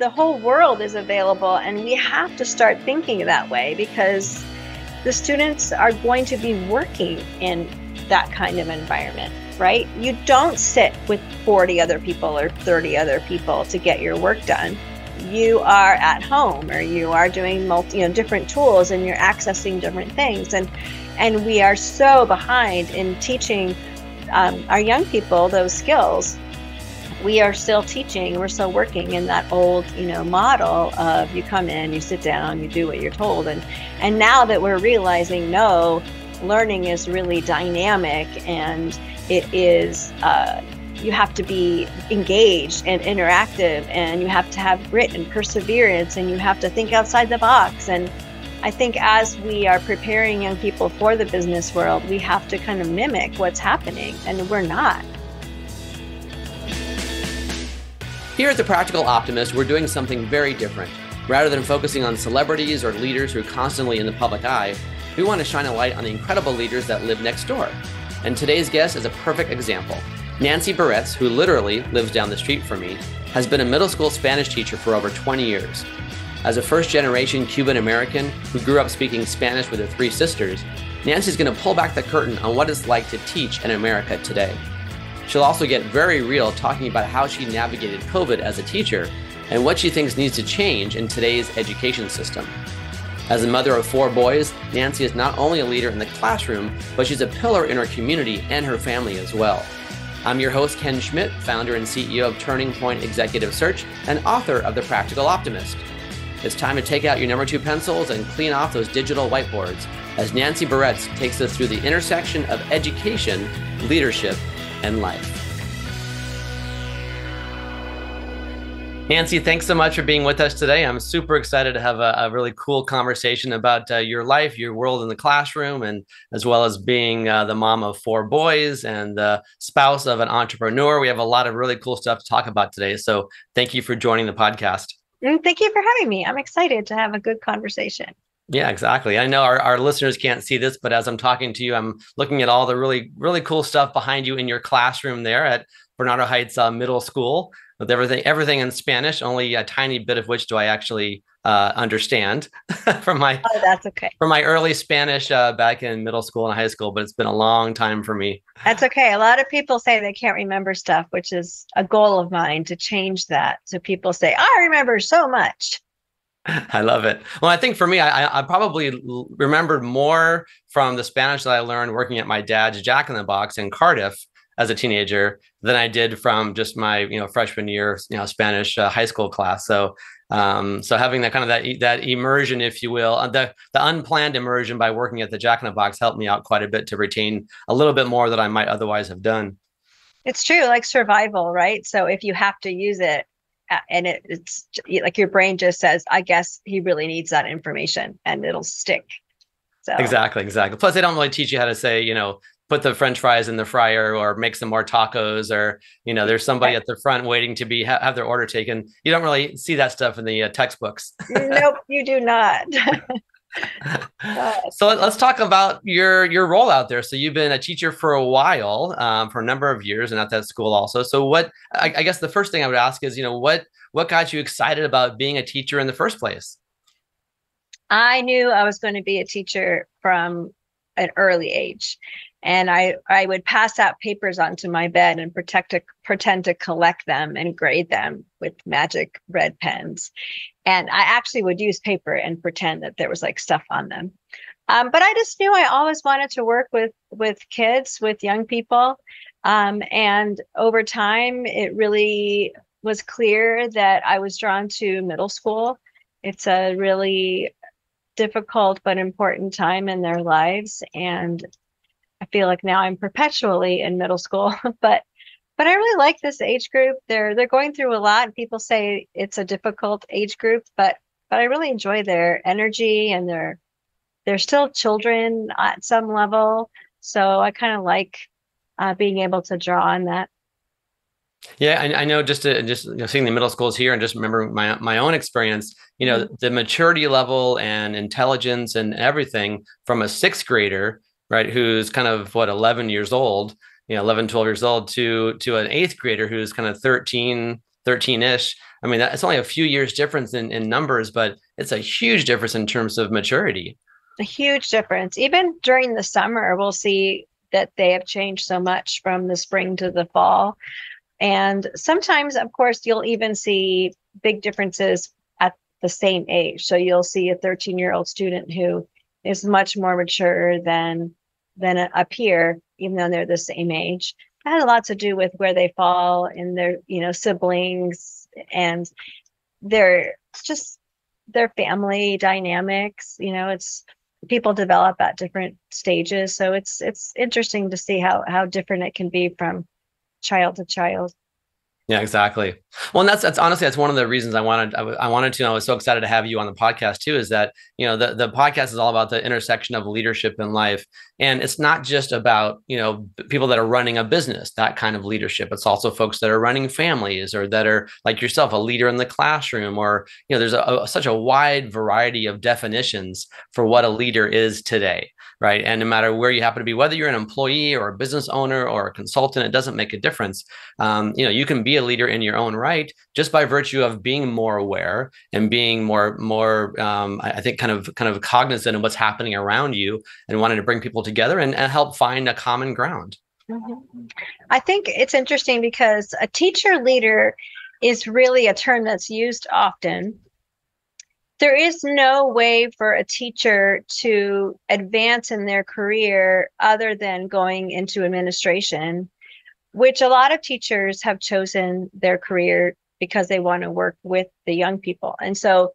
the whole world is available, and we have to start thinking that way because the students are going to be working in that kind of environment, right? You don't sit with 40 other people or 30 other people to get your work done. You are at home, or you are doing different tools, and you're accessing different things. And we are so behind in teaching our young people those skills. We are still teaching, we're still working in that old, model of you come in, you sit down, you do what you're told. And now that we're realizing, no, learning is really dynamic, and it is, you have to be engaged and interactive, and you have to have grit and perseverance, and you have to think outside the box. And I think as we are preparing young people for the business world, we have to kind of mimic what's happening, and we're not. Here at The Practical Optimist, we're doing something very different. Rather than focusing on celebrities or leaders who are constantly in the public eye, we want to shine a light on the incredible leaders that live next door. And today's guest is a perfect example. Nancy Beretz, who literally lives down the street from me, has been a middle school Spanish teacher for over 20 years. As a first-generation Cuban American who grew up speaking Spanish with her three sisters, Nancy's going to pull back the curtain on what it's like to teach in America today. She'll also get very real talking about how she navigated COVID as a teacher and what she thinks needs to change in today's education system. As a mother of four boys, Nancy is not only a leader in the classroom, but she's a pillar in her community and her family as well. I'm your host, Ken Schmidt, founder and CEO of Turning Point Executive Search and author of The Practical Optimist. It's time to take out your #2 pencils and clean off those digital whiteboards as Nancy Beretz takes us through the intersection of education, leadership, and life. Nancy, thanks so much for being with us today. I'm super excited to have a really cool conversation about your life, your world in the classroom, and as well as being the mom of four boys and the spouse of an entrepreneur. We have a lot of really cool stuff to talk about today. So thank you for joining the podcast. Thank you for having me. I'm excited to have a good conversation. Yeah, exactly. I know our listeners can't see this, but as I'm talking to you, I'm looking at all the really, really cool stuff behind you in your classroom there at Bernardo Heights Middle School, with everything in Spanish, only a tiny bit of which do I actually understand from my from my early Spanish back in middle school and high school, but it's been a long time for me. That's okay. A lot of people say they can't remember stuff, which is a goal of mine to change that. So people say, I remember so much. I love it. Well, I think for me, I probably remembered more from the Spanish that I learned working at my dad's Jack in the Box in Cardiff as a teenager than I did from just my freshman year Spanish high school class. So so having that kind of that immersion, if you will, the unplanned immersion by working at the Jack in the Box helped me out quite a bit to retain a little bit more that I might otherwise have done. It's true, like survival, right? So if you have to use it. And it's like your brain just says, I guess he really needs that information, and it'll stick. So. Exactly. Plus, they don't really teach you how to say, put the French fries in the fryer or make some more tacos, or, there's somebody at the front waiting to have their order taken. You don't really see that stuff in the textbooks. Nope, you do not. So let's talk about your role out there. So you've been a teacher for a while, for a number of years, and at that school also. So what, I guess the first thing I would ask is, what got you excited about being a teacher in the first place? I knew I was going to be a teacher from an early age. And I would pass out papers onto my bed and pretend to collect them and grade them with magic red pens. And I actually would use paper and pretend that there was like stuff on them. But I just knew I always wanted to work with kids, with young people. And over time, it really was clear that I was drawn to middle school. It's a really difficult but important time in their lives. And I feel like now I'm perpetually in middle school, but I really like this age group. They're going through a lot. People say it's a difficult age group, but I really enjoy their energy, and they're still children at some level. So I kind of like being able to draw on that. Yeah, I know. Just seeing the middle schools here, and just remember my own experience. Mm-hmm. The maturity level and intelligence and everything from a sixth grader. Right, who's kind of 11 years old, 11, 12 years old, to an eighth grader who's kind of 13, 13-ish. I mean, it's only a few years difference in numbers, but it's a huge difference in terms of maturity. A huge difference. Even during the summer, we'll see that they have changed so much from the spring to the fall. And sometimes, of course, you'll even see big differences at the same age. So you'll see a 13-year-old student who is much more mature than a peer, even though they're the same age. That had a lot to do with where they fall in their, you know, siblings and their family dynamics. You know, it's people develop at different stages. So it's interesting to see how different it can be from child to child. Yeah, exactly. Well, and that's honestly one of the reasons I wanted to, and I was so excited to have you on the podcast too, is that, you know, the podcast is all about the intersection of leadership and life. And it's not just about, you know, people that are running a business, that kind of leadership. It's also folks that are running families or that are like yourself, a leader in the classroom, or, you know, there's such a wide variety of definitions for what a leader is today. Right. And no matter where you happen to be, whether you're an employee or a business owner or a consultant, it doesn't make a difference. You know, you can be a leader in your own right just by virtue of being more aware and being more, I think, kind of cognizant of what's happening around you and wanting to bring people together and help find a common ground. Mm-hmm. I think it's interesting because a teacher leader is really a term that's used often. There is no way for a teacher to advance in their career other than going into administration, which a lot of teachers have chosen their career because they want to work with the young people. And so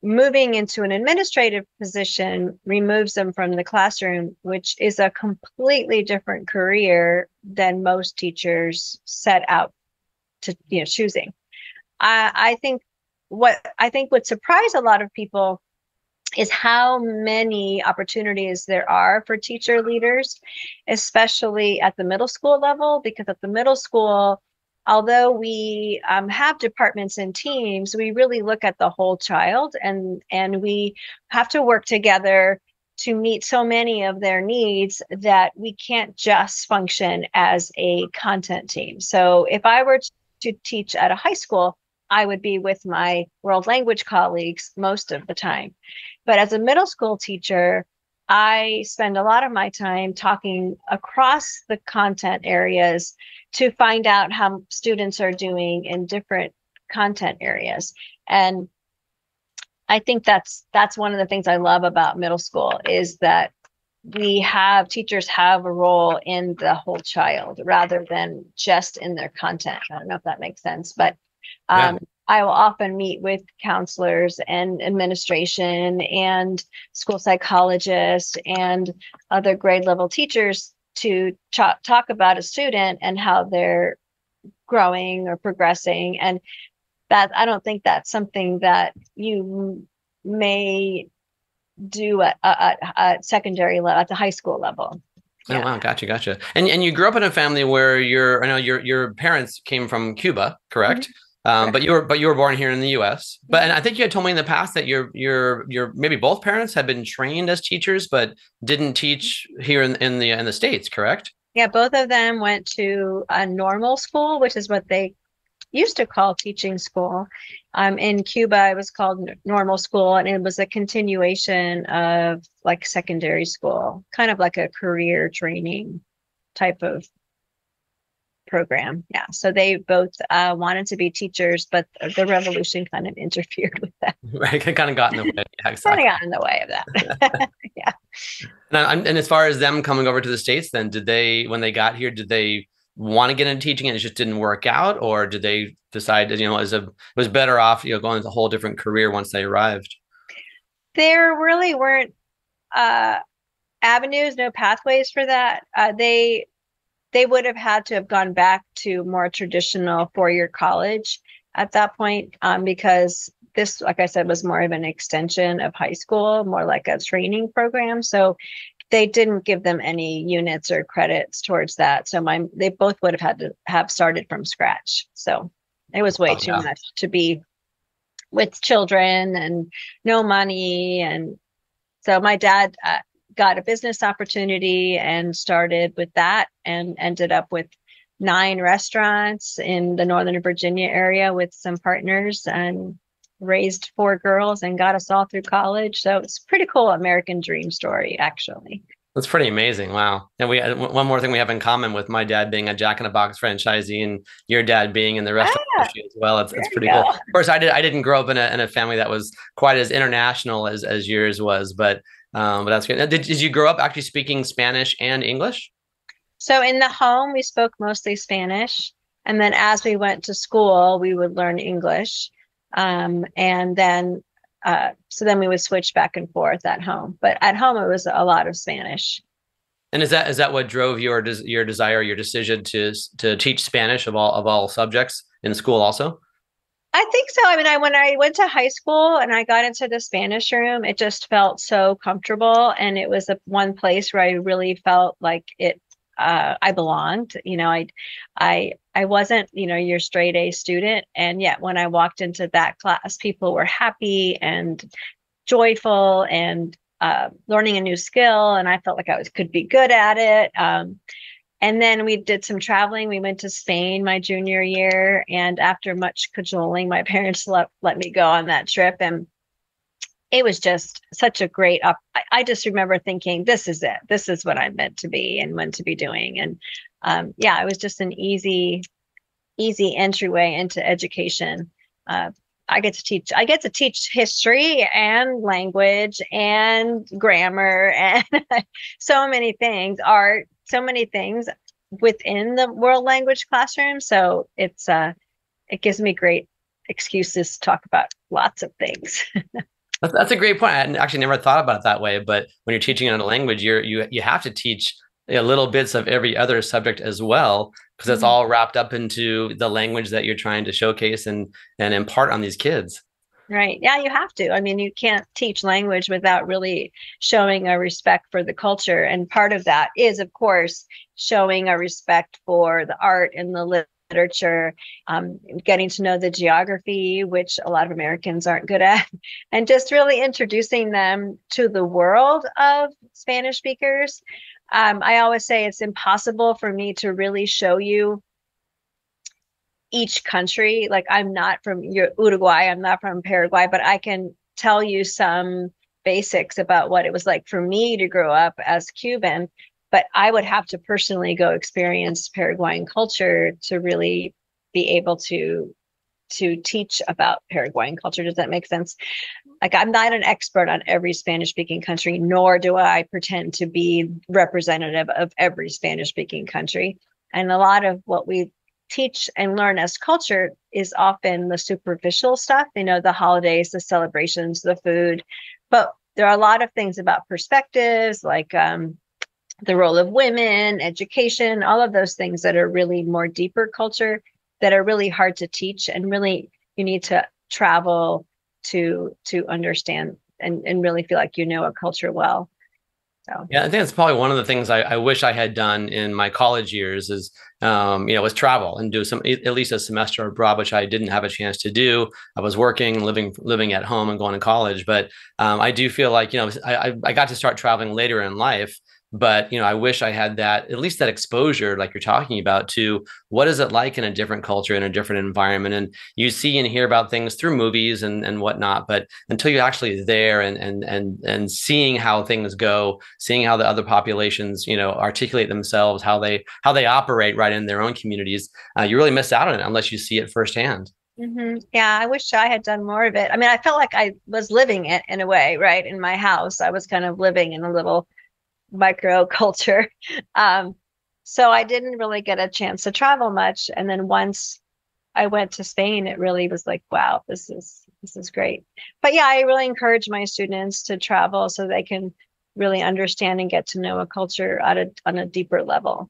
moving into an administrative position removes them from the classroom, which is a completely different career than most teachers set out to, you know, choosing. I think would surprise a lot of people is how many opportunities there are for teacher leaders, especially at the middle school level, because at the middle school, although we have departments and teams, we really look at the whole child and we have to work together to meet so many of their needs that we can't just function as a content team. So if I were to teach at a high school, I would be with my world language colleagues most of the time. But as a middle school teacher, I spend a lot of my time talking across the content areas to find out how students are doing in different content areas. And I think that's one of the things I love about middle school is that teachers have a role in the whole child rather than just in their content. I don't know if that makes sense, but yeah. I will often meet with counselors and administration and school psychologists and other grade level teachers to talk about a student and how they're growing or progressing. And that, I don't think that's something that you may do at secondary level, at the high school level. Oh, yeah. Wow. Gotcha. And you grew up in a family where your parents came from Cuba, correct? Mm-hmm. But you were born here in the U.S. But and I think you had told me in the past that your maybe both parents had been trained as teachers, but didn't teach here in the States, correct? Yeah, both of them went to a normal school, which is what they used to call teaching school. In Cuba, it was called normal school, and it was a continuation of like secondary school, kind of like a career training type of program. Yeah. So they both wanted to be teachers, but the revolution kind of interfered with that. Right. Kind of got in the way. Yeah, exactly. Kind of got in the way of that. Yeah. And as far as them coming over to the States, then when they got here, did they want to get into teaching and it just didn't work out? Or did they decide, you know, was better off, you know, going into a whole different career once they arrived? There really weren't avenues, no pathways for that. They would have had to have gone back to more traditional four-year college at that point, because this, like I said, was more of an extension of high school, more like a training program. So they didn't give them any units or credits towards that. So they both would have had to have started from scratch. So it was way too much to be with children and no money. And so my dad got a business opportunity and started with that and ended up with 9 restaurants in the Northern Virginia area with some partners, and raised 4 girls and got us all through college. So it's a pretty cool American dream story, actually. That's pretty amazing. Wow. And we had one more thing we have in common with my dad being a Jack in the Box franchisee and your dad being in the restaurant industry as well. It's pretty cool. Of course, I didn't grow up in a family that was quite as international as yours was, but that's good. Now, did you grow up actually speaking Spanish and English? So in the home, we spoke mostly Spanish. And then as we went to school, we would learn English. So then we would switch back and forth at home, but at home it was a lot of Spanish. And is that what drove your decision to teach Spanish of all subjects in school also? I think so. I mean, when I went to high school and I got into the Spanish room, it just felt so comfortable, and it was one place where I really felt like it. I belonged, I wasn't, your straight A student. And yet when I walked into that class, people were happy and joyful and learning a new skill. And I felt like could be good at it. And then we did some traveling. We went to Spain my junior year. And after much cajoling, my parents let me go on that trip. And it was just such a great, I just remember thinking, this is it. This is what I'm meant to be and meant to be doing. And it was just an easy entryway into education. I get to teach history and language and grammar and so many things, art, so many things within the world language classroom. So it's, it gives me great excuses to talk about lots of things. That's a great point. I actually never thought about it that way. But when you're teaching another language, you have to teach little bits of every other subject as well, because it's all wrapped up into the language that you're trying to showcase and impart on these kids. Right. Yeah, you have to. I mean, you can't teach language without really showing a respect for the culture. And part of that is, of course, showing a respect for the art and the literature, getting to know the geography, which a lot of Americans aren't good at, and just really introducing them to the world of Spanish speakers. I always say it's impossible for me to really show you each country. Like, I'm not from Uruguay, I'm not from Paraguay, but I can tell you some basics about what it was like for me to grow up as Cuban. But I would have to personally go experience Paraguayan culture to really be able to teach about Paraguayan culture. Does that make sense? Like, I'm not an expert on every Spanish-speaking country, nor do I pretend to be representative of every Spanish-speaking country. And a lot of what we teach and learn as culture is often the superficial stuff, the holidays, the celebrations, the food. But there are a lot of things about perspectives, like the role of women, education, all of those things that are really more deeper culture that are really hard to teach, and really you need to travel to understand and really feel like a culture well. So. Yeah, I think that's probably one of the things I wish I had done in my college years is, was travel and do at least a semester abroad, which I didn't have a chance to do. I was working, living at home and going to college. But I do feel like, I got to start traveling later in life. But, I wish I had at least that exposure, like you're talking about, to what is it like in a different culture, in a different environment. And you see and hear about things through movies and whatnot, but until you're actually there and seeing how things go, seeing how the other populations, articulate themselves, how they operate right in their own communities, you really miss out on it unless you see it firsthand. Mm-hmm. Yeah, I wish I had done more of it. I mean, I felt like I was living it in a way, right? In my house, I was kind of living in a little micro culture. So I didn't really get a chance to travel much. And then once I went to Spain, it really was like, wow, this is great. But yeah, I really encourage my students to travel so they can really understand and get to know a culture on a deeper level.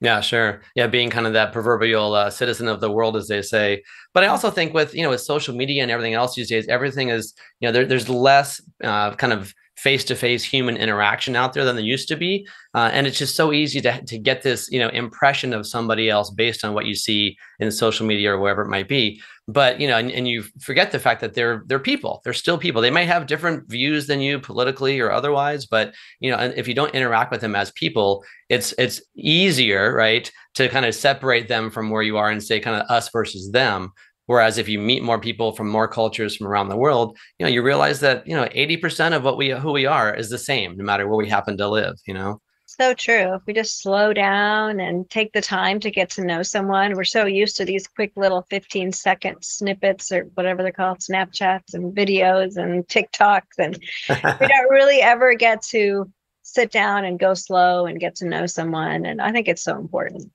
Yeah, sure. Yeah, being kind of that proverbial citizen of the world, as they say. But I also think with social media and everything else these days, everything is there's less kind of face-to-face human interaction out there than there used to be. And it's just so easy to get this, you know, impression of somebody else based on what you see in social media or wherever it might be. But, you know, and you forget the fact that they're people, they're still people. They may have different views than you politically or otherwise, but, you know, and if you don't interact with them as people, it's easier, right, to kind of separate them from where you are and say kind of us versus them. Whereas if you meet more people from more cultures from around the world, you know, you realize that, you know, 80% of who we are is the same, no matter where we happen to live, you know? So true. If we just slow down and take the time to get to know someone, we're so used to these quick little 15-second snippets or whatever they're called, Snapchats and videos and TikToks. And we don't really ever get to sit down and go slow and get to know someone. And I think it's so important.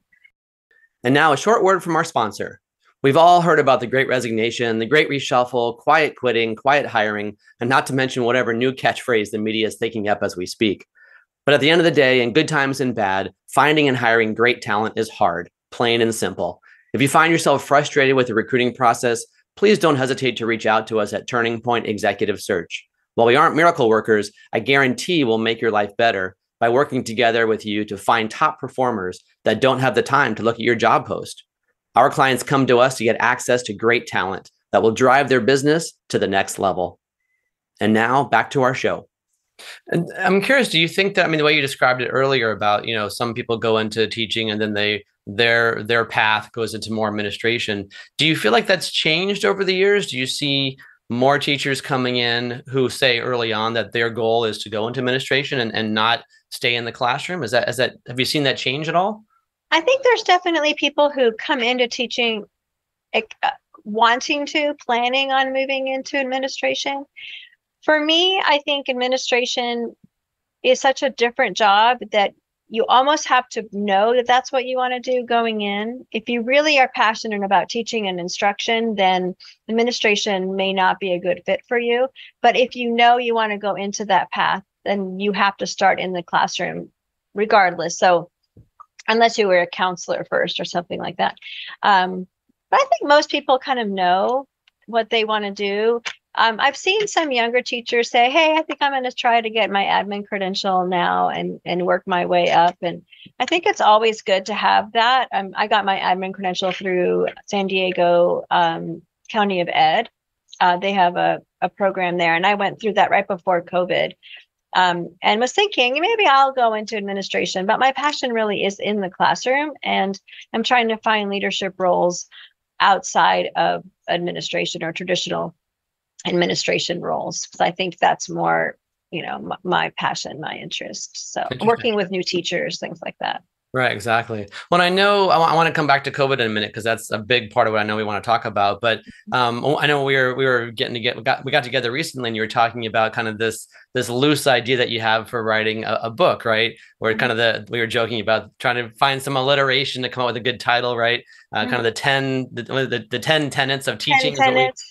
And now a short word from our sponsor. We've all heard about the Great Resignation, the Great Reshuffle, quiet quitting, quiet hiring, and not to mention whatever new catchphrase the media is thinking up as we speak. But at the end of the day, in good times and bad, finding and hiring great talent is hard, plain and simple. If you find yourself frustrated with the recruiting process, please don't hesitate to reach out to us at Turning Point Executive Search. While we aren't miracle workers, I guarantee we'll make your life better by working together with you to find top performers that don't have the time to look at your job post. Our clients come to us to get access to great talent that will drive their business to the next level. And now back to our show. And I'm curious, do you think that, I mean, the way you described it earlier about, you know, some people go into teaching and then their path goes into more administration. Do you feel like that's changed over the years? Do you see more teachers coming in who say early on that their goal is to go into administration and not stay in the classroom? Have you seen that change at all? I think there's definitely people who come into teaching wanting to, planning on moving into administration. For me, I think administration is such a different job that you almost have to know that that's what you want to do going in. If you really are passionate about teaching and instruction, then administration may not be a good fit for you. But if you know you want to go into that path, then you have to start in the classroom regardless. So unless you were a counselor first or something like that. But I think most people kind of know what they want to do. I've seen some younger teachers say, hey, I think I'm going to try to get my admin credential now and work my way up. And I think it's always good to have that. I got my admin credential through San Diego County of Ed. They have a program there. And I went through that right before COVID. And was thinking maybe I'll go into administration, but my passion really is in the classroom, and I'm trying to find leadership roles outside of administration or traditional administration roles, because I think that's more, you know, my passion, my interest. So working with new teachers, things like that. Right, exactly. Well, I know I want to come back to COVID in a minute because that's a big part of what I know we want to talk about. But I know we got together recently, and you were talking about kind of this loose idea that you have for writing a book, right? Where kind of we were joking about trying to find some alliteration to come up with a good title, right? Kind of the 10 tenets of teaching. 10 tenets.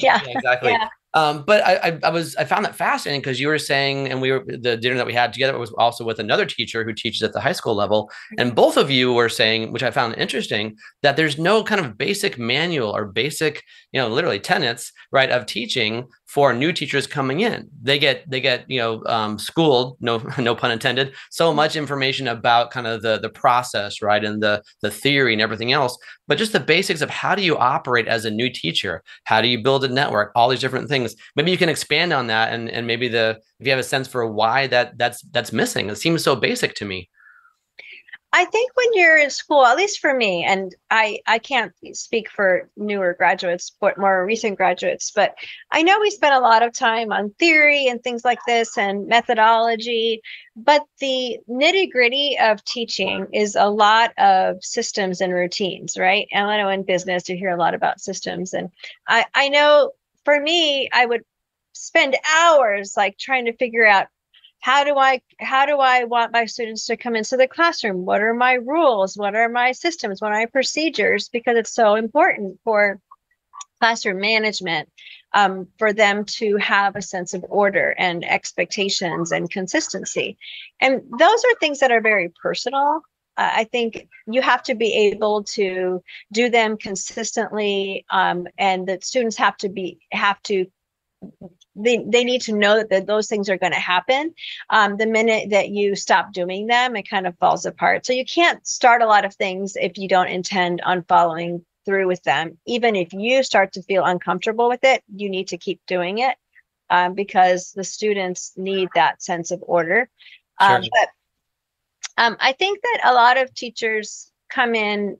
Yeah, exactly. Yeah. But I found that fascinating because you were saying, and the dinner that we had together was also with another teacher who teaches at the high school level. And both of you were saying, which I found interesting, that there's no kind of basic manual or basic, you know, literally tenets, right, of teaching for new teachers coming in. They get, you know, schooled, no pun intended, so much information about kind of the process, right, and the theory and everything else, but just the basics of how do you operate as a new teacher? How do you build a network? All these different things. Maybe you can expand on that, and maybe if you have a sense for why that's missing. It seems so basic to me. I think when you're in school, at least for me, and I can't speak for newer graduates, but more recent graduates, but I know we spent a lot of time on theory and things like this and methodology, but the nitty-gritty of teaching is a lot of systems and routines, right? And I know in business, you hear a lot about systems. And I know for me, I would spend hours like trying to figure out, how do I want my students to come into the classroom? What are my rules? What are my systems? What are my procedures? Because it's so important for classroom management, for them to have a sense of order and expectations and consistency. And those are things that are very personal. I think you have to be able to do them consistently, and the students have to they need to know that those things are going to happen. The minute that you stop doing them, it kind of falls apart. So you can't start a lot of things if you don't intend on following through with them. Even if you start to feel uncomfortable with it, you need to keep doing it because the students need that sense of order. Sure. But I think that a lot of teachers come in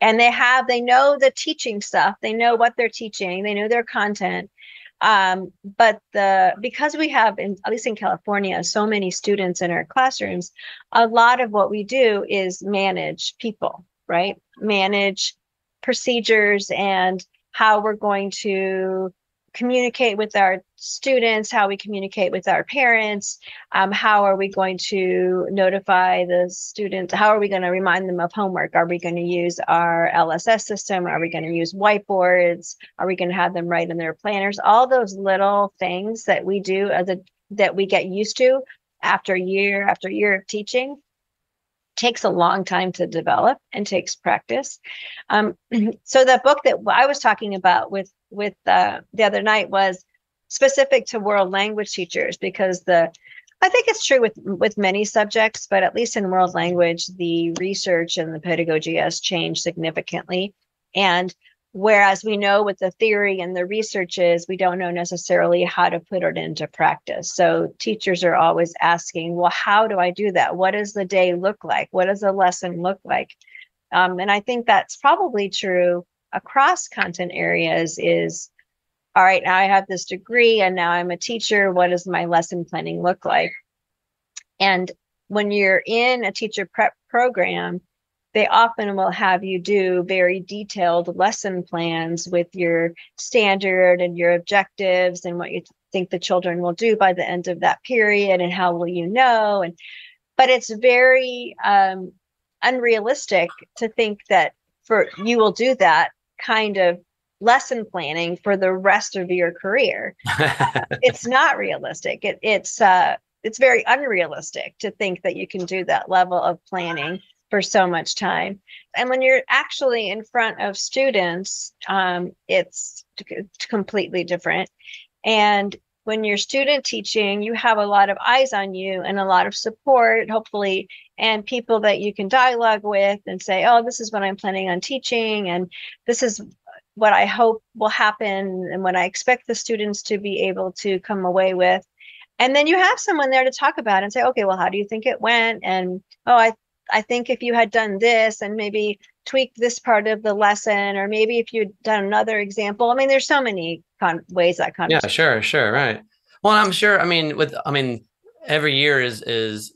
and they know the teaching stuff. They know what they're teaching. They know their content. But because we have, at least in California, so many students in our classrooms, a lot of what we do is manage people, right? Manage procedures and how we're going to communicate with our students, how we communicate with our parents, how are we going to notify the students, how are we going to remind them of homework, are we going to use our LSS system, are we going to use whiteboards, are we going to have them write in their planners, all those little things that we do that we get used to after year of teaching takes a long time to develop and takes practice. So the book that I was talking about with the other night was specific to world language teachers, because I think it's true with many subjects, but at least in world language, the research and the pedagogy has changed significantly. And whereas we know what the theory and the research is, we don't know necessarily how to put it into practice. So teachers are always asking, well, how do I do that? What does the day look like? What does the lesson look like? And I think that's probably true across content areas is, all right, now I have this degree and now I'm a teacher. What does my lesson planning look like? And when you're in a teacher prep program, they often will have you do very detailed lesson plans with your standard and your objectives and what you think the children will do by the end of that period and how will you know. But it's very unrealistic to think that you will do that kind of lesson planning for the rest of your career. It's not realistic. It's very unrealistic to think that you can do that level of planning for so much time. And when you're actually in front of students, it's completely different. And when you're student teaching, you have a lot of eyes on you and a lot of support, hopefully, and people that you can dialogue with and say, oh, this is what I'm planning on teaching, and this is what I hope will happen and what I expect the students to be able to come away with. And then you have someone there to talk about and say, okay, well, how do you think it went? And, oh, I think if you had done this and maybe tweaked this part of the lesson, or maybe if you'd done another example. I mean, there's so many ways that conversation. Yeah, sure. Right. Well, I'm sure, every year is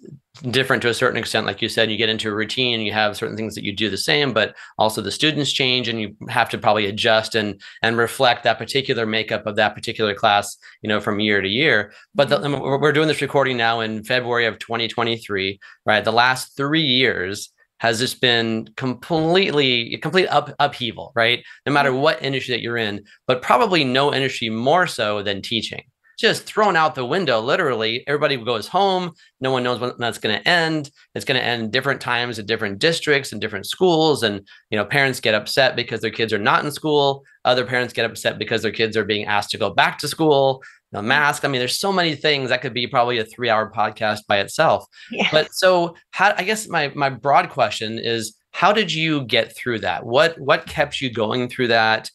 different to a certain extent. Like you said, you get into a routine, you have certain things that you do the same, but also the students change and you have to probably adjust and reflect that particular makeup of that particular class, from year to year. But we're doing this recording now in February of 2023, right? The last 3 years has just been complete upheaval, right? No matter what industry that you're in, but probably no industry more so than teaching. Just thrown out the window, literally. Everybody goes home. No one knows when that's going to end. It's going to end different times at different districts and different schools. And, parents get upset because their kids are not in school. Other parents get upset because their kids are being asked to go back to school. The mask. There's so many things that could be probably a 3-hour podcast by itself. Yeah. But so I guess my broad question is, how did you get through that? What kept you going through that?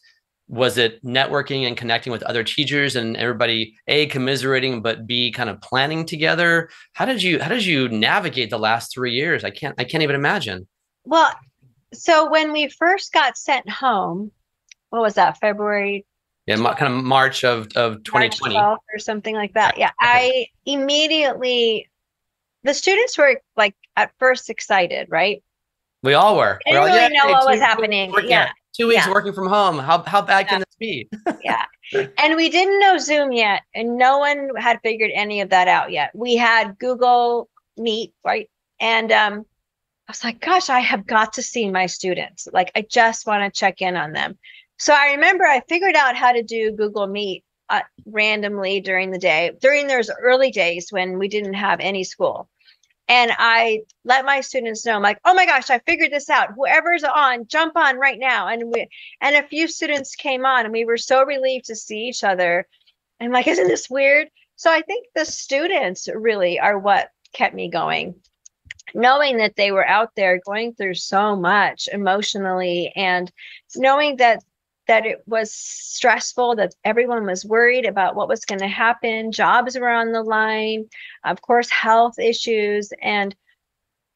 Was it networking and connecting with other teachers and everybody, A, commiserating, but B, kind of planning together? How did you navigate the last 3 years? I can't even imagine. Well, so when we first got sent home, what was that? February? Yeah, kind of March of 2020 March 12th or something like that. Yeah, okay. The students were like at first excited, right? We all were. We didn't really know what was happening. Yeah. 2 weeks working from home. How bad can this be? Yeah. And we didn't know Zoom yet. And no one had figured any of that out yet. We had Google Meet, right? And I was like, gosh, I have got to see my students. Like, I just want to check in on them. So I remember I figured out how to do Google Meet randomly during the day, during those early days when we didn't have any school. And I let my students know, I'm like, oh my gosh, I figured this out. Whoever's on, jump on right now. And a few students came on, and we were so relieved to see each other. I'm like, isn't this weird? So I think the students really are what kept me going. Knowing that they were out there going through so much emotionally, and knowing that it was stressful, that everyone was worried about what was going to happen, jobs were on the line, of course, health issues. And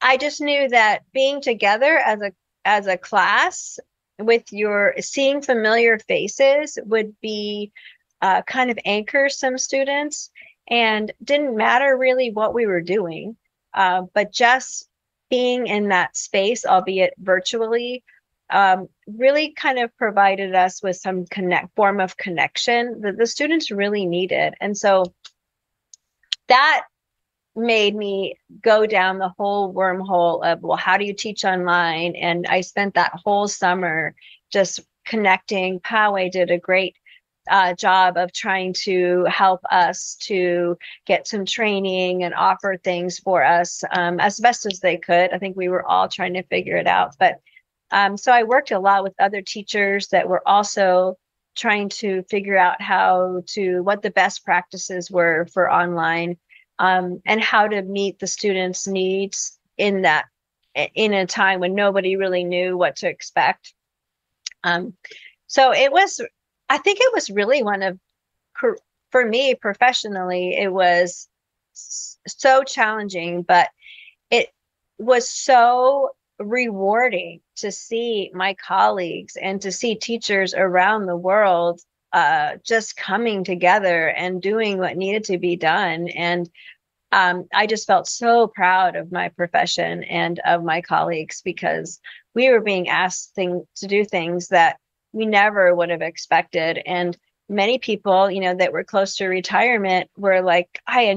I just knew that being together as a class with seeing familiar faces would be kind of anchor some students, and didn't matter really what we were doing. But just being in that space, albeit virtually, really kind of provided us with some form of connection that the students really needed. And so that made me go down the whole wormhole of, well, how do you teach online? And I spent that whole summer just connecting. Poway did a great job of trying to help us to get some training and offer things for us as best as they could. I think we were all trying to figure it out. But so I worked a lot with other teachers that were also trying to figure out what the best practices were for online, and how to meet the students' needs in a time when nobody really knew what to expect. So it was, I think it was really for me professionally, it was so challenging, but it was so rewarding to see my colleagues and to see teachers around the world just coming together and doing what needed to be done. And I just felt so proud of my profession and of my colleagues, because we were being asked to do things that we never would have expected. And many people, that were close to retirement were like, I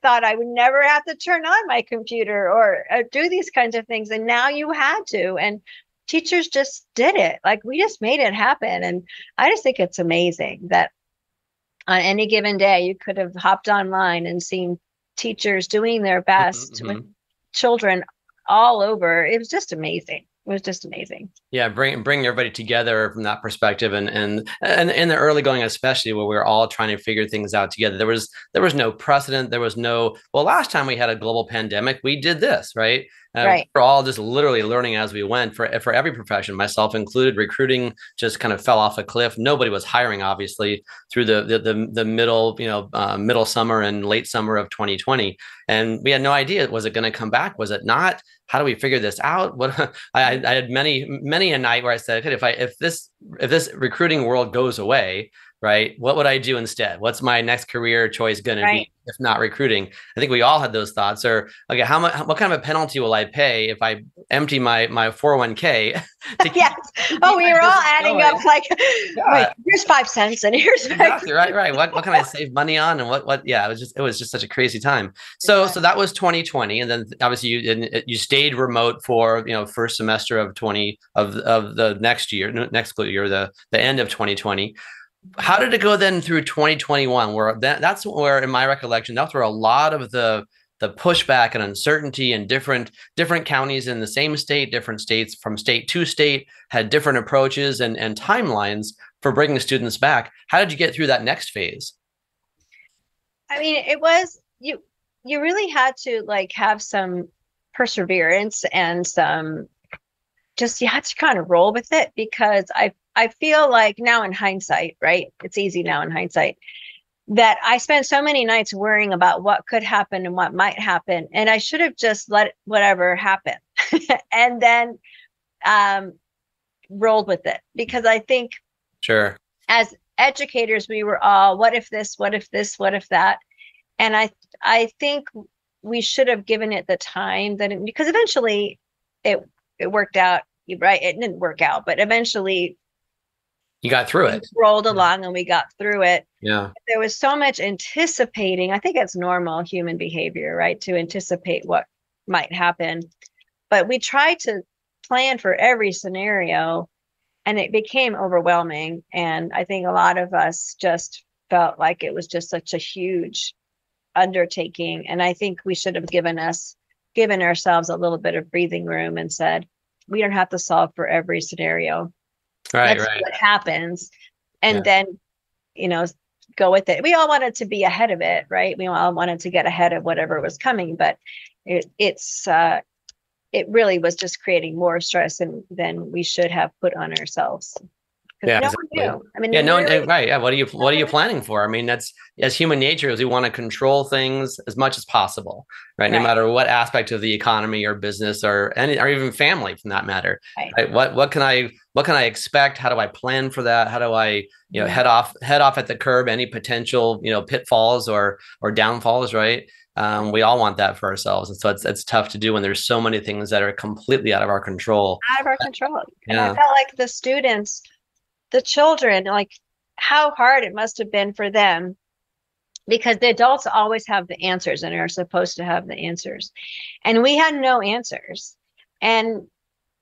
thought I would never have to turn on my computer or do these kinds of things. And now you had to, and teachers just did it. Like, we just made it happen. And I just think it's amazing that on any given day, you could have hopped online and seen teachers doing their best with children all over. It was just amazing. It was just amazing. Yeah, bring everybody together from that perspective, and in the early going, especially where we were all trying to figure things out together. There was no precedent. There was no, well, last time we had a global pandemic, we did this, right? Right. We're all just literally learning as we went for every profession, myself included. Recruiting just kind of fell off a cliff. Nobody was hiring, obviously, through the middle, middle summer and late summer of 2020. And we had no idea, was it going to come back? Was it not? How do we figure this out? I had many a night where I said, okay, if this recruiting world goes away, right, what would I do instead? What's my next career choice going to be if not recruiting? I think we all had those thoughts. Or, okay, what kind of a penalty will I pay if I empty my 401k? Yes. Oh, we were all adding up like, wait, here's 5 cents and here's exactly, right. What can I save money on? And it was just such a crazy time. So that was 2020, and then obviously you stayed remote for first semester of the next school year, the end of 2020. How did it go then through 2021? Where that's where, in my recollection, that's where a lot of the pushback and uncertainty, and different counties in the same state, different states from state to state had different approaches and timelines for bringing students back. How did you get through that next phase? I mean, it was, you really had to have some perseverance and some, just, you had to kind of roll with it, because I feel like now in hindsight, right? It's easy now in hindsight, that I spent so many nights worrying about what could happen and what might happen. And I should have just let whatever happen and then rolled with it. Because I think, sure, as educators, we were all, what if this, what if this, what if that? And I think we should have given it the time because eventually it worked out, right? It didn't work out, but eventually, you got through it. Rolled along and we got through it. Yeah. There was so much anticipating. I think it's normal human behavior, right? To anticipate what might happen. But we tried to plan for every scenario, and it became overwhelming. And I think a lot of us just felt like it was just such a huge undertaking. And I think we should have given ourselves a little bit of breathing room and said, we don't have to solve for every scenario. Right, that's right. What happens, and then just go with it. We all wanted to be ahead of it, right? We all wanted to get ahead of whatever was coming, but it really was just creating more stress than we should have put on ourselves. Yeah, no exactly. One knew. I mean, yeah, no, really, right. Yeah, what are you planning for? I mean, that's as human nature is we want to control things as much as possible, right? No matter what aspect of the economy or business or even family, from that matter. Right? What can I expect? How do I plan for that? How do I head off at the curb any potential pitfalls or downfalls? Right? We all want that for ourselves, and so it's tough to do when there's so many things that are completely out of our control. Out of our control. Yeah. I felt like the students. The children, like how hard it must have been for them, because the adults always have the answers and are supposed to have the answers. And we had no answers. And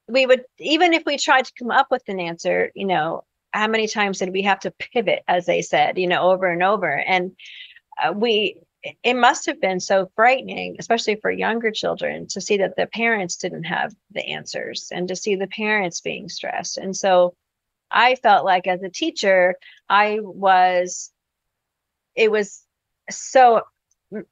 we would, even if we tried to come up with an answer, how many times did we have to pivot, as they said, over and over. And it must have been so frightening, especially for younger children, to see that the parents didn't have the answers and to see the parents being stressed. And so I felt like as a teacher, it was so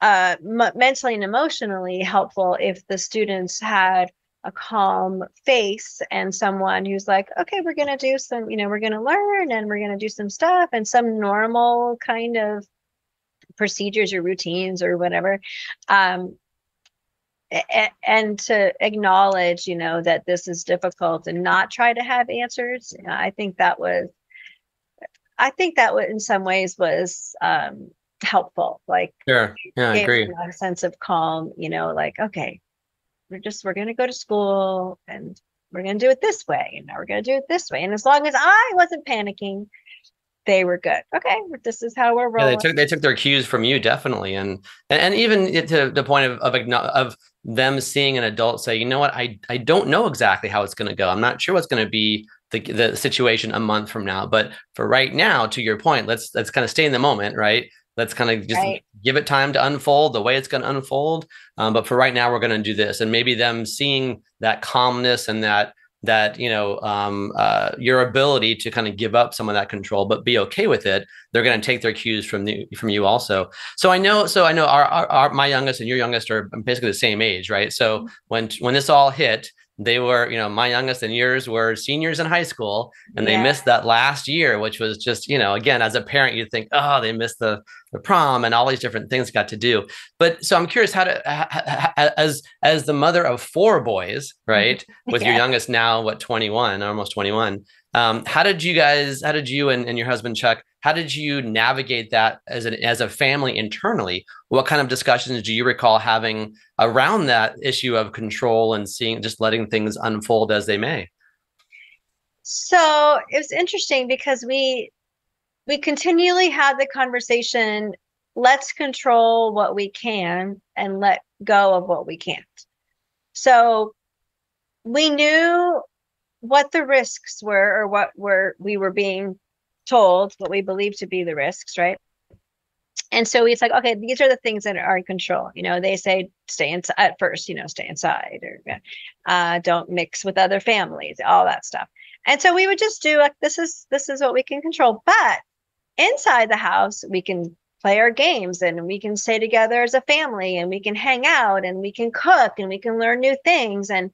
mentally and emotionally helpful if the students had a calm face and someone who's like, okay, we're going to do some, we're going to learn and we're going to do some stuff and some normal kind of procedures or routines or whatever. And to acknowledge, that this is difficult and not try to have answers. I think that was in some ways was helpful. Like, sure. Yeah, I agree. A sense of calm, like, okay, we're going to go to school and we're going to do it this way. And now we're going to do it this way. And as long as I wasn't panicking, they were good. Okay, this is how we're rolling. Yeah, they took their cues from you, definitely, and even to the point of them seeing an adult say, you know what, I don't know exactly how it's going to go. I'm not sure what's going to be the situation a month from now, but for right now, to your point, let's kind of stay in the moment, right? Let's kind of just give it time to unfold the way it's going to unfold. But for right now, we're going to do this, and maybe them seeing that calmness and that your ability to kind of give up some of that control, but be okay with it. They're going to take their cues from you also. So I know my youngest and your youngest are basically the same age, right? So mm-hmm. when this all hit, they were, my youngest and yours were seniors in high school, and they missed that last year, which was just, again, as a parent, you think, oh, they missed the prom and all these different things got to do. But so I'm curious as the mother of four boys, right, with your youngest now, what, 21, almost 21. How did you and your husband, Chuck, how did you navigate that as a family internally? What kind of discussions do you recall having around that issue of control and just letting things unfold as they may? So it was interesting because we continually had the conversation, let's control what we can and let go of what we can't. So we knew what the risks were, or we were being told what we believed to be the risks, right? And so it's like, okay, these are the things that are in control. They say stay inside at first, stay inside, or don't mix with other families, all that stuff. And so we would just do like, this is what we can control. But inside the house, we can play our games and we can stay together as a family and we can hang out and we can cook and we can learn new things and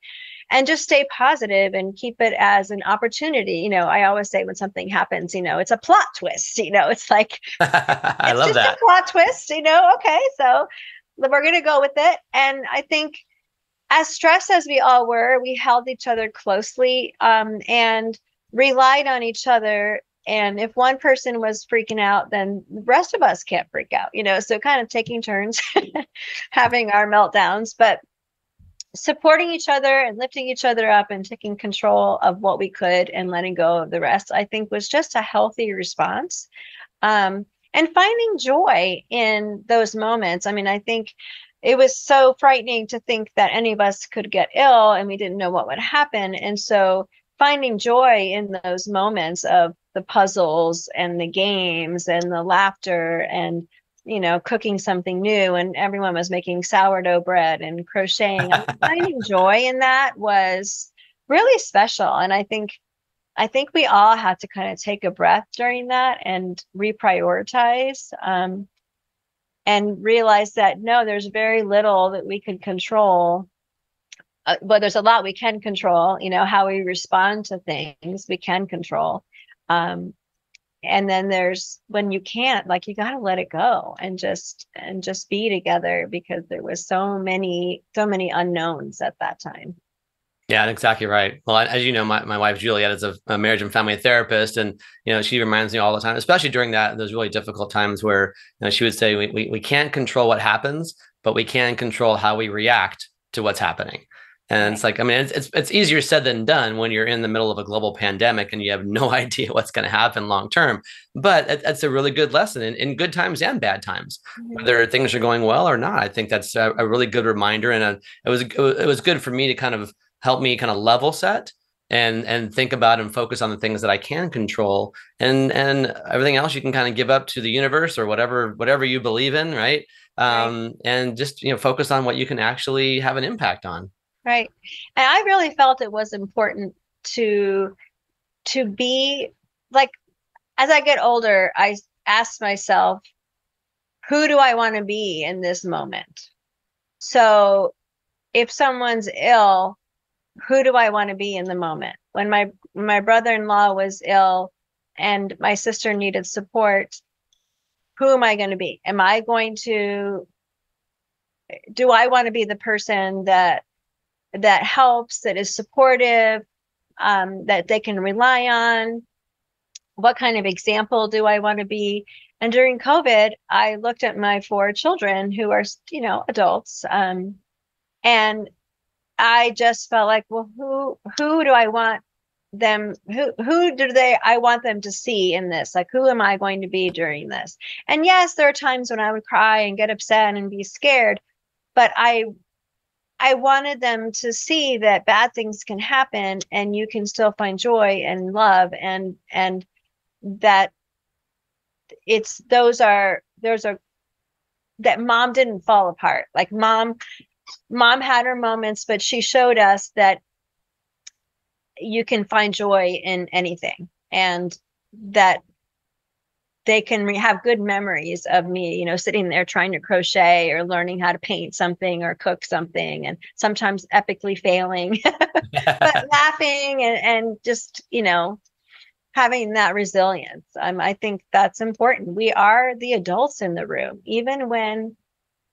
just stay positive and keep it as an opportunity. I always say when something happens, it's a plot twist, it's like, I love that. It's just a plot twist, okay, so we're going to go with it. And I think as stressed as we all were, we held each other closely and relied on each other. And if one person was freaking out, then the rest of us can't freak out, so kind of taking turns having our meltdowns, but supporting each other and lifting each other up and taking control of what we could and letting go of the rest, I think was just a healthy response. And finding joy in those moments. I mean, I think it was so frightening to think that any of us could get ill and we didn't know what would happen. And so finding joy in those moments of the puzzles and the games and the laughter and cooking something new, and everyone was making sourdough bread and crocheting. Finding joy in that was really special. And I think I think we all had to kind of take a breath during that and reprioritize and realize that, no, there's very little that we can control. Well, there's a lot we can control, you know, how we respond to things we can control. And then there's when you can't, like, you got to let it go and just be together, because there was so many unknowns at that time. Yeah, that's exactly right. Well, as you know, my wife, Juliet, is a marriage and family therapist. And, you know, she reminds me all the time, especially during those really difficult times where, you know, she would say, we can't control what happens, but we can control how we react to what's happening. And it's like, I mean, it's easier said than done when you're in the middle of a global pandemic and you have no idea what's going to happen long term. But it's a really good lesson in good times and bad times, whether things are going well or not. I think that's a really good reminder, and it was good for me to kind of help me kind of level set and think about and focus on the things that I can control, and everything else you can kind of give up to the universe or whatever you believe in, right? And just, you know, focus on what you can actually have an impact on. Right. And I really felt it was important to be like, as I get older, I asked myself, who do I want to be in this moment? So if someone's ill, who do I want to be in the moment? When my brother-in-law was ill and my sister needed support, who am I going to be? Do I want to be the person that helps, that is supportive, that they can rely on? What kind of example do I want to be? And during COVID, I looked at my 4 children who are, you know, adults. And I just felt like, well, who do I want them? I want them to see in this? Like, who am I going to be during this? And yes, there are times when I would cry and get upset and be scared, but I wanted them to see that bad things can happen and you can still find joy and love, and that that mom didn't fall apart. Like, mom had her moments, but she showed us that you can find joy in anything, and that they can have good memories of me, you know, sitting there trying to crochet or learning how to paint something or cook something, and sometimes epically failing, but laughing and just, you know, having that resilience. I think that's important. We are the adults in the room. Even when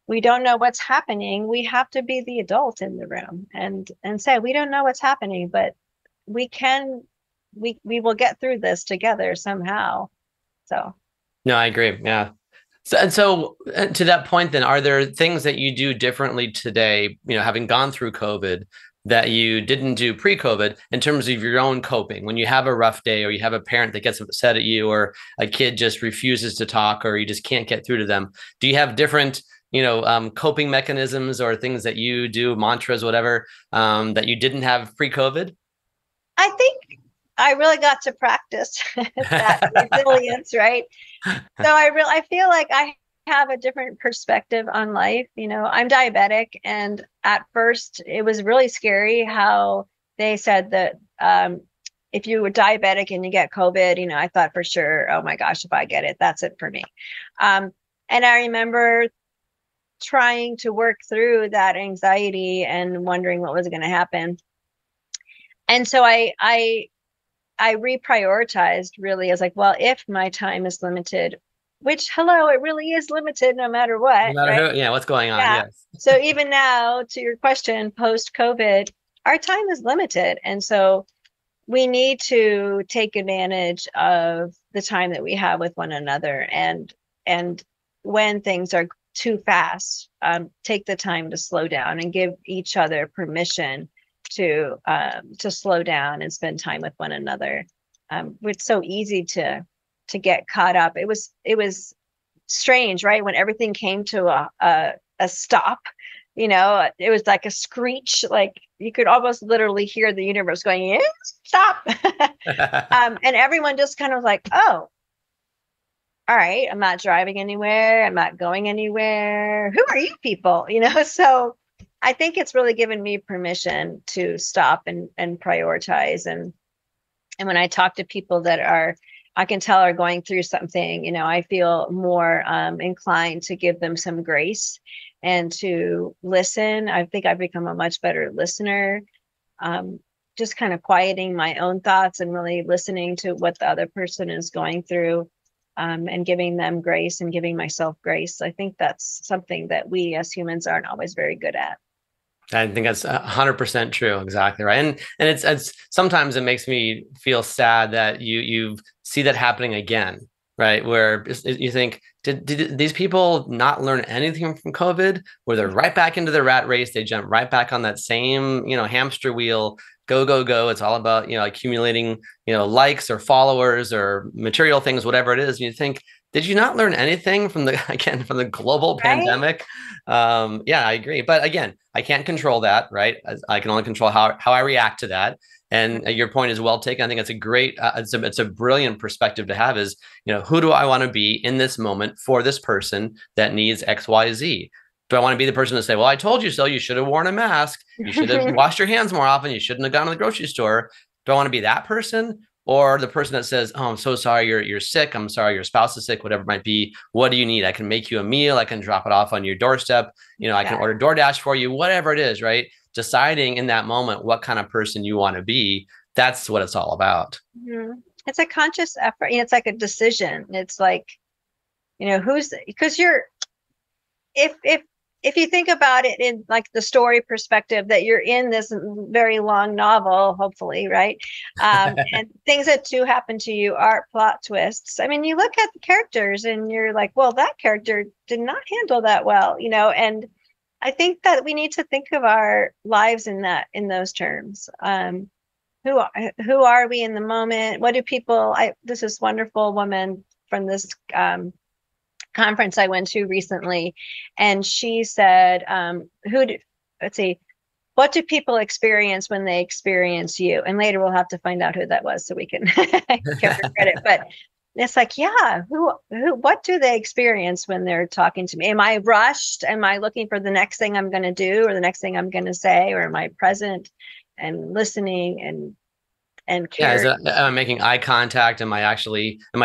we don't know what's happening, we have to be the adult in the room and say, we don't know what's happening, but we will get through this together somehow. So. No, I agree. Yeah. So to that point, then, are there things that you do differently today, you know, having gone through COVID, that you didn't do pre-COVID in terms of your own coping? When you have a rough day, or you have a parent that gets upset at you, or a kid just refuses to talk, or you just can't get through to them, do you have different, you know, coping mechanisms or things that you do, mantras, whatever, that you didn't have pre-COVID? I think I really got to practice that resilience, right? So I feel like I have a different perspective on life. You know, I'm diabetic, and at first it was really scary how they said that if you were diabetic and you get COVID, you know, I thought for sure, oh my gosh, if I get it, that's it for me. And I remember trying to work through that anxiety and wondering what was going to happen. And so I reprioritized, really. I was like, well, if my time is limited, which, hello, it really is limited no matter what. No matter, right? Who, yeah, what's going on? Yeah. Yes. So even now, to your question, post-COVID, our time is limited. And so we need to take advantage of the time that we have with one another. And when things are too fast, take the time to slow down and give each other permission to slow down and spend time with one another. It's so easy to get caught up. It was strange, right? When everything came to a stop, you know, it was like a screech. Like, you could almost literally hear the universe going, yeah, stop. And everyone just kind of was like, oh, all right, I'm not driving anywhere. I'm not going anywhere. Who are you people? You know, so I think it's really given me permission to stop and prioritize and And when I talk to people that are, I can tell are going through something, you know, I feel more inclined to give them some grace and to listen. I think I've become a much better listener, just kind of quieting my own thoughts and really listening to what the other person is going through, and giving them grace and giving myself grace. I think that's something that we as humans aren't always very good at. I think that's 100% true. Exactly right. And it's sometimes it makes me feel sad that you see that happening again, right? Where you think, did these people not learn anything from COVID? Where they're right back into the rat race, they jump right back on that same, you know, hamster wheel. Go, go, go. It's all about, you know, accumulating, you know, likes or followers or material things, whatever it is. And you think, did you not learn anything from the global pandemic? Yeah, I agree. But again, I can't control that, right? I can only control how I react to that. And your point is well taken. I think it's a great, it's a brilliant perspective to have is, you know, who do I want to be in this moment for this person that needs X, Y, Z? Do I want to be the person to say, well, I told you so, you should have worn a mask, you should have washed your hands more often, you shouldn't have gone to the grocery store. Do I want to be that person? Or the person that says, oh, I'm so sorry you're sick. I'm sorry your spouse is sick, whatever it might be. What do you need? I can make you a meal. I can drop it off on your doorstep. You know, I can order DoorDash for you, whatever it is, right? Deciding in that moment what kind of person you want to be. That's what it's all about. Mm-hmm. It's a conscious effort. You know, it's like a decision. It's like, you know, who's, because you're, if you think about it in like the story perspective that you're in this very long novel, hopefully, right? And things that do happen to you are plot twists. I mean, you look at the characters and you're like, well, that character did not handle that well, you know? And I think that we need to think of our lives in that, in those terms. Who are we in the moment? What do people, this is wonderful woman from this, conference I went to recently, and she said, what do people experience when they experience you? And later we'll have to find out who that was so we can give her credit. But it's like, yeah, what do they experience when they're talking to me? Am I rushed? Am I looking for the next thing I'm going to do or the next thing I'm going to say? Or am I present and listening and care? Yeah, am I making eye contact? Am I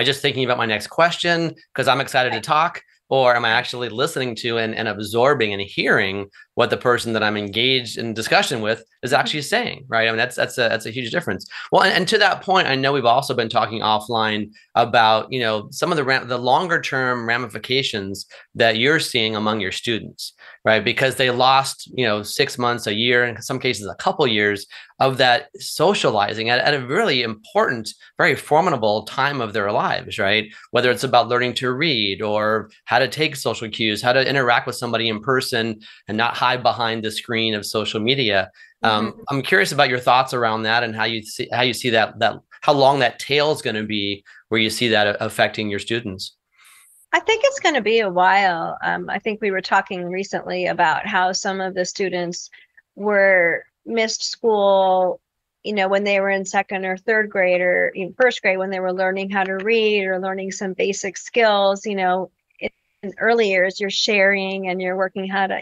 just thinking about my next question because I'm excited to talk? Or am I actually listening to and absorbing and hearing what the person that I'm engaged in discussion with is actually saying, right? I mean, that's a huge difference. Well, and to that point, I know we've also been talking offline about, you know, some of the longer term ramifications that you're seeing among your students, right? Because they lost, you know, 6 months, a year, in some cases, a couple years of that socializing at a really important, very formidable time of their lives, right? Whether it's about learning to read or how to take social cues, how to interact with somebody in person and not hide behind the screen of social media. I'm curious about your thoughts around that and how you see that how long that tail is going to be where you see that affecting your students. I think it's going to be a while. I think we were talking recently about how some of the students missed school, you know, when they were in second or third grade or in first grade, when they were learning how to read or learning some basic skills, you know, in early years, you're sharing and you're working how to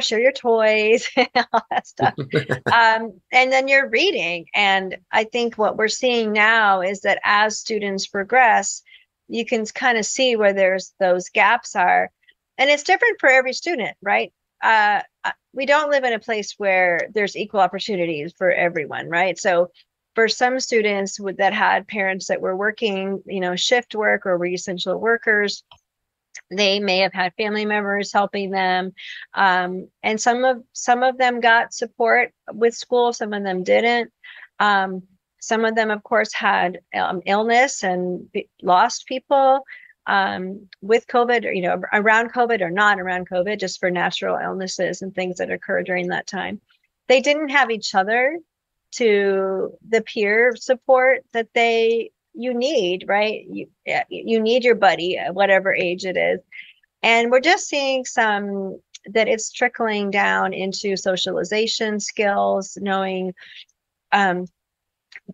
share your toys and all that stuff. And then you're reading. And I think what we're seeing now is that as students progress, you can kind of see where those gaps are. And it's different for every student, right? We don't live in a place where there's equal opportunities for everyone, right? So for some students that had parents that were working, you know, shift work or were essential workers, they may have had family members helping them. And some of them got support with school, some of them didn't. Some of them, of course, had illness and lost people with COVID, or, you know, around COVID or not around COVID, just for natural illnesses and things that occur during that time. They didn't have each other to the peer support that you need, right? You need your buddy, whatever age it is. And we're just seeing that it's trickling down into socialization skills, knowing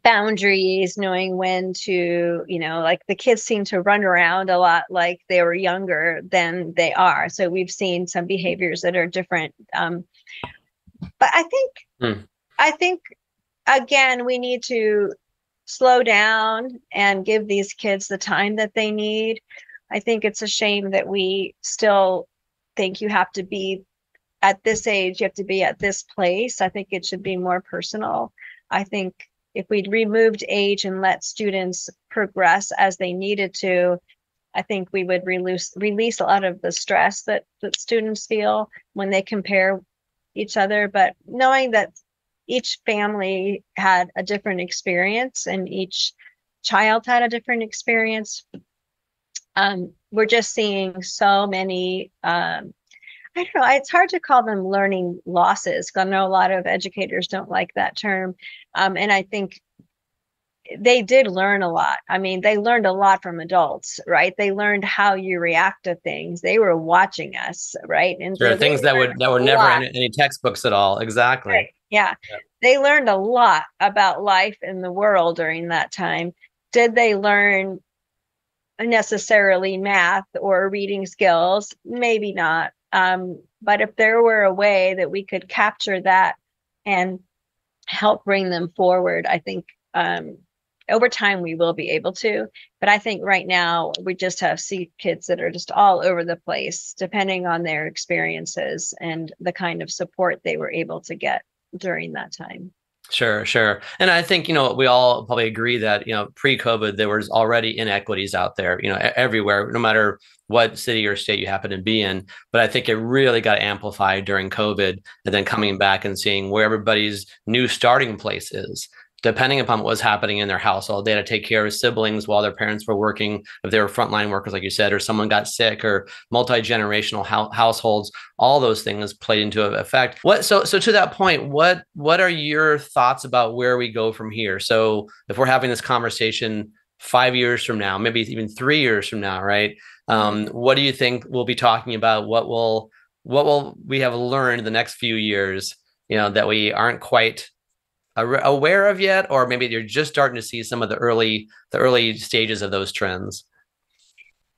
boundaries, knowing when to, you know, like the kids seem to run around a lot like they were younger than they are. So we've seen some behaviors that are different. But I think again, we need to slow down and give these kids the time that they need. I think it's a shame that we still think you have to be at this age, you have to be at this place. I think it should be more personal. I think if we'd removed age and let students progress as they needed to, I think we would release a lot of the stress that students feel when they compare each other. But knowing that each family had a different experience and each child had a different experience, we're just seeing so many, I don't know, it's hard to call them learning losses, because I know a lot of educators don't like that term. And I think they did learn a lot. I mean, they learned a lot from adults, right? They learned how you react to things. They were watching us, right? And sure, so things that were never in any textbooks at all. Exactly. Right. Yeah. Yeah. They learned a lot about life and the world during that time. Did they learn necessarily math or reading skills? Maybe not. But if there were a way that we could capture that and help bring them forward, I think over time we will be able to. But I think right now we just see kids that are just all over the place, depending on their experiences and the kind of support they were able to get during that time. Sure, sure. And I think, we all probably agree that, pre-COVID, there was already inequities out there, everywhere, no matter what city or state you happen to be in. But I think it really got amplified during COVID, and then coming back and seeing where everybody's new starting place is, depending upon what was happening in their household. They had to take care of siblings while their parents were working, if they were frontline workers, like you said, or someone got sick, or multi-generational households, all those things played into effect. So to that point, what are your thoughts about where we go from here? So if we're having this conversation 5 years from now, maybe even 3 years from now, right? What do you think we'll be talking about? What will we have learned the next few years, that we aren't quite aware of yet, or maybe you're just starting to see some of the early stages of those trends?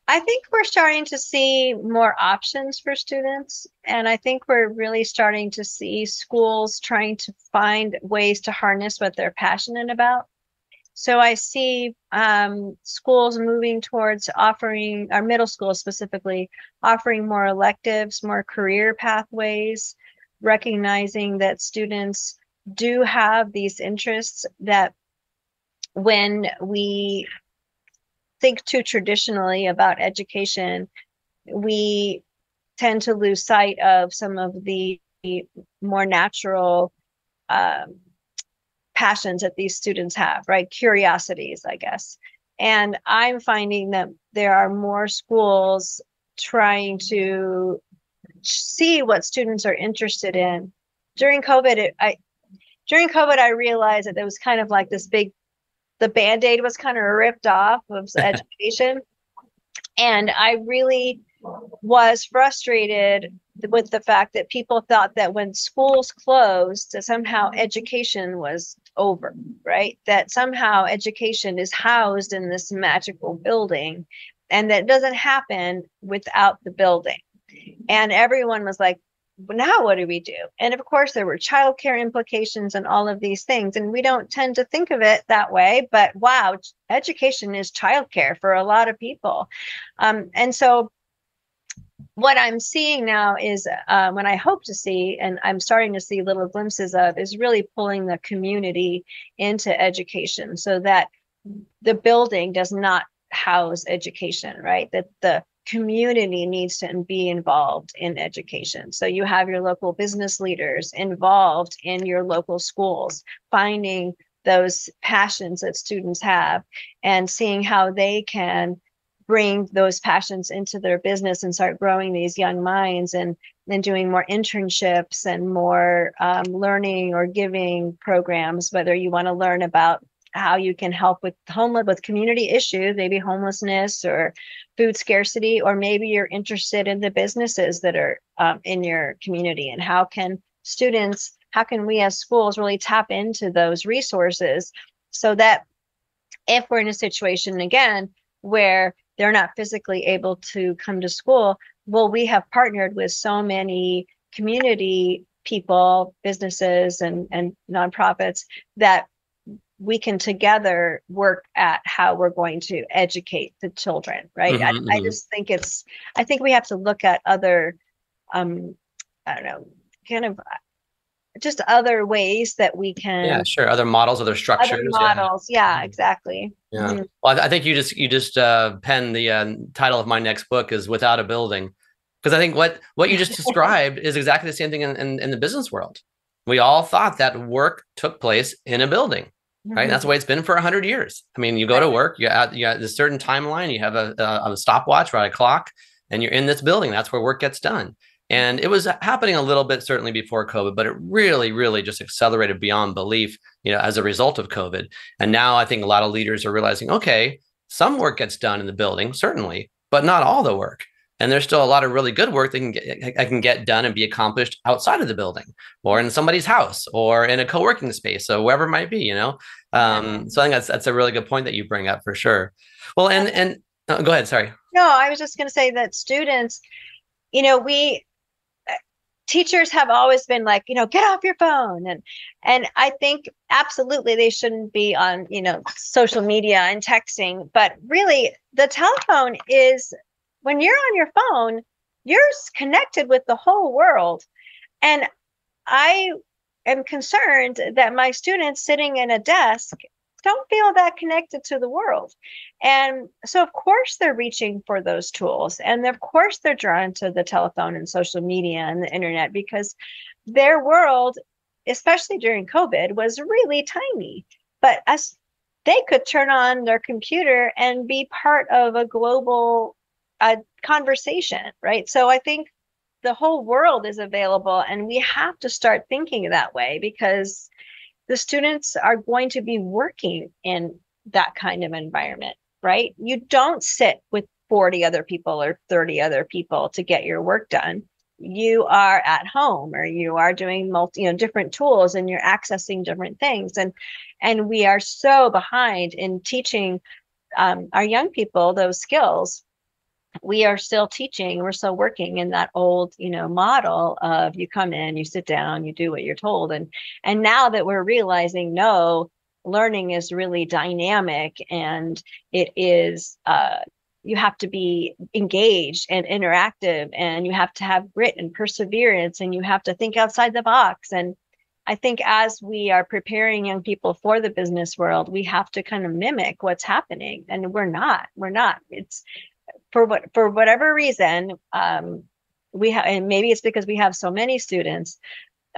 I think we're starting to see more options for students, and I think we're really starting to see schools trying to find ways to harness what they're passionate about. So I see schools moving towards offering, our middle school specifically, offering more electives, more career pathways, recognizing that students do have these interests that when we think too traditionally about education, we tend to lose sight of some of the more natural passions that these students have, right? Curiosities, I guess. And I'm finding that there are more schools trying to see what students are interested in. During COVID, I realized that there was kind of like this big, the Band-Aid was kind of ripped off of education. And I really was frustrated with the fact that people thought that when schools closed, that somehow education was over, right? That somehow education is housed in this magical building, and that doesn't happen without the building. And everyone was like, now what do we do? And of course there were childcare implications and all of these things, and we don't tend to think of it that way, but wow, education is childcare for a lot of people. And so what I'm seeing now is, when I hope to see, and I'm starting to see little glimpses of, is really pulling the community into education so that the building does not house education, right? That the community needs to be involved in education. So you have your local business leaders involved in your local schools, finding those passions that students have and seeing how they can bring those passions into their business and start growing these young minds, and then doing more internships and more learning or giving programs, whether you want to learn about how you can help with community issues, maybe homelessness or food scarcity, or maybe you're interested in the businesses that are in your community, and how can we as schools really tap into those resources so that if we're in a situation again where they're not physically able to come to school, well, we have partnered with so many community people, businesses, and nonprofits that we can together work at how we're going to educate the children, right? Mm-hmm. I just think it's, I think we have to look at other, I don't know, kind of just other ways that we can. Yeah, sure. Other models, other structures. Other models. Yeah, exactly. Yeah. Mm-hmm. Well, I think you just penned the title of my next book is Without a Building. Because I think what you just described is exactly the same thing in the business world. We all thought that work took place in a building, right? Mm-hmm. That's the way it's been for 100 years. I mean, you go to work, you got a certain timeline, you have a stopwatch or a clock, and you're in this building. That's where work gets done. And it was happening a little bit, certainly before COVID, but it really, really just accelerated beyond belief, as a result of COVID. And now I think a lot of leaders are realizing, okay, some work gets done in the building, certainly, but not all the work. And there's still a lot of really good work that can get done and be accomplished outside of the building or in somebody's house or in a co-working space. So wherever it might be, so I think that's a really good point that you bring up for sure. Well, and go ahead. Sorry. No, I was just going to say that students, teachers have always been like, get off your phone. And I think absolutely they shouldn't be on, social media and texting, but really the telephone is, when you're on your phone, you're connected with the whole world. And I am concerned that my students sitting in a desk don't feel that connected to the world. And so of course they're reaching for those tools. And of course they're drawn to the telephone and social media and the internet because their world, especially during COVID, was really tiny. But they could turn on their computer and be part of a global conversation, right? So I think the whole world is available and we have to start thinking that way because the students are going to be working in that kind of environment, right? You don't sit with 40 other people or 30 other people to get your work done. You are at home or you are doing different tools and you're accessing different things. And we are so behind in teaching our young people those skills. We are still teaching, we're still working in that old, model of you come in, you sit down, you do what you're told. And now that we're realizing, no, learning is really dynamic and it is, you have to be engaged and interactive and you have to have grit and perseverance and you have to think outside the box. And I think as we are preparing young people for the business world, we have to kind of mimic what's happening. And we're not. It's, for whatever reason, we have, and maybe it's because we have so many students,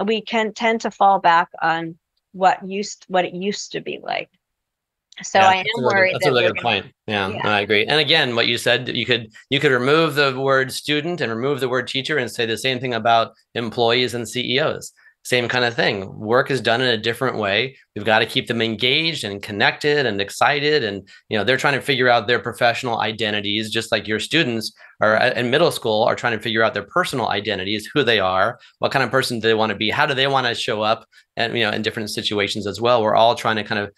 we can tend to fall back on what it used to be like. So yeah, I am worried. That's a really good point. Yeah, I agree. And again, what you said, you could remove the word student and remove the word teacher and say the same thing about employees and CEOs. Same kind of thing. Work is done in a different way. We've got to keep them engaged and connected and excited. And, they're trying to figure out their professional identities, just like your students are in middle school are trying to figure out their personal identities, who they are, what kind of person do they want to be? How do they want to show up? And, in different situations as well. We're all trying to kind of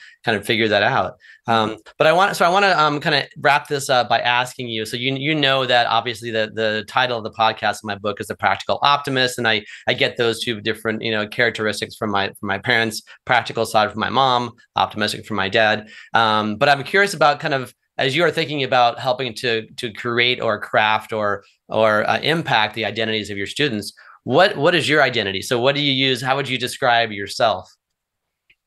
figure that out. But I want to kind of wrap this up by asking you, so you know that obviously the title of the podcast of my book is The Practical Optimist. And I get those two different, characteristics from my parents, practical side from my mom, optimistic from my dad. But I'm curious about kind of, as you are thinking about helping to create or craft or impact the identities of your students, what is your identity? So what do you use? How would you describe yourself?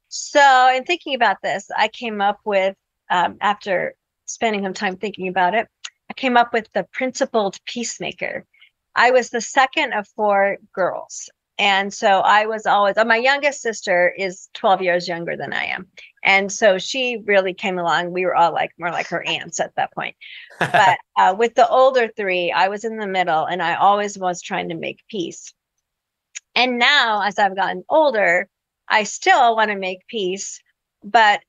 So in thinking about this, I came up with, after spending some time thinking about it, I came up with the principled peacemaker. I was the second of four girls. And so I was always, my youngest sister is 12 years younger than I am. And so she really came along. We were all more like her aunts at that point. But with the older three, I was in the middle and I always was trying to make peace. And now as I've gotten older, I still want to make peace, but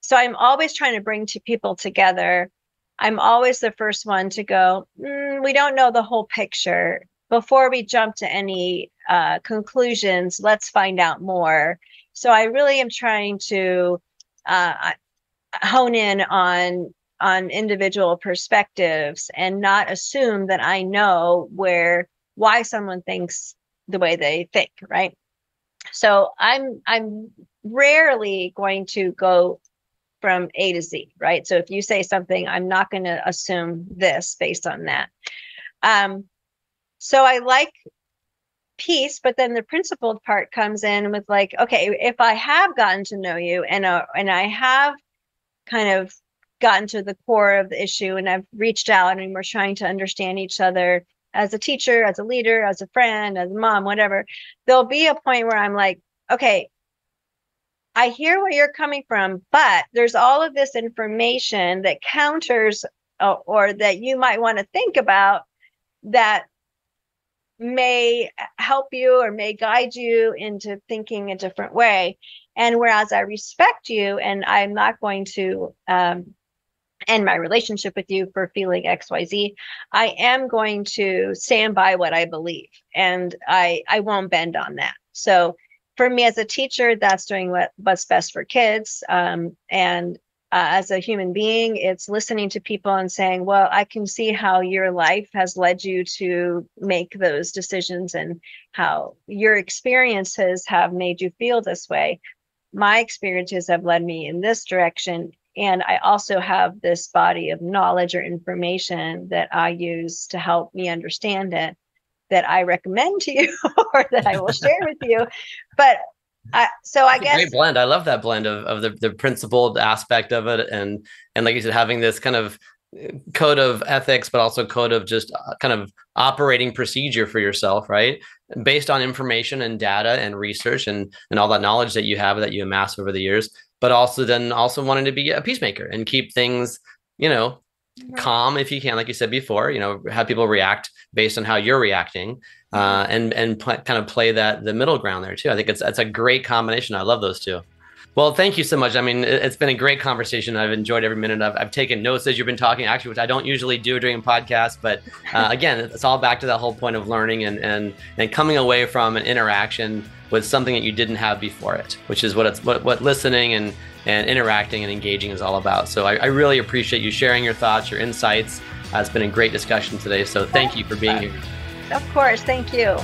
so I'm always trying to bring two people together. I'm always the first one to go, we don't know the whole picture. Before we jump to any conclusions, let's find out more. So I really am trying to hone in on individual perspectives and not assume that I know why someone thinks the way they think, right? So I'm rarely going to go from A to Z, right? So if you say something, I'm not going to assume this based on that. So I like peace, but then the principled part comes in with like, okay, if I have gotten to know you and I have kind of gotten to the core of the issue and I've reached out and we're trying to understand each other as a teacher, as a leader, as a friend, as a mom, whatever, there'll be a point where I'm like, okay, I hear where you're coming from, but there's all of this information that counters or that you might want to think about that may help you or may guide you into thinking a different way. And whereas I respect you and I'm not going to end my relationship with you for feeling XYZ, I am going to stand by what I believe and I won't bend on that. So for me as a teacher, that's doing what's best for kids. As a human being, it's listening to people and saying, well, I can see how your life has led you to make those decisions and how your experiences have made you feel this way. My experiences have led me in this direction. And I also have this body of knowledge or information that I use to help me understand it, that I recommend to you or that I will share with you. But so I guess great blend. I love that blend of the principled aspect of it. And like you said, having this kind of code of ethics, but also code of just kind of operating procedure for yourself, right? Based on information and data and research and all that knowledge that you have, that you amass over the years, but also then also wanting to be a peacemaker and keep things, you know, calm if you can, like you said before, you know, have people react based on how you're reacting, and kind of play that the middle ground there too. I think it's a great combination. I love those two. Well, thank you so much. I mean, it's been a great conversation. I've enjoyed every minute. I've taken notes as you've been talking, actually, which I don't usually do during podcasts. But again, it's all back to that whole point of learning and coming away from an interaction with something that you didn't have before it, which is what listening and interacting and engaging is all about. So I really appreciate you sharing your thoughts, your insights. It's been a great discussion today. So thank you for being here. Of course. Thank you.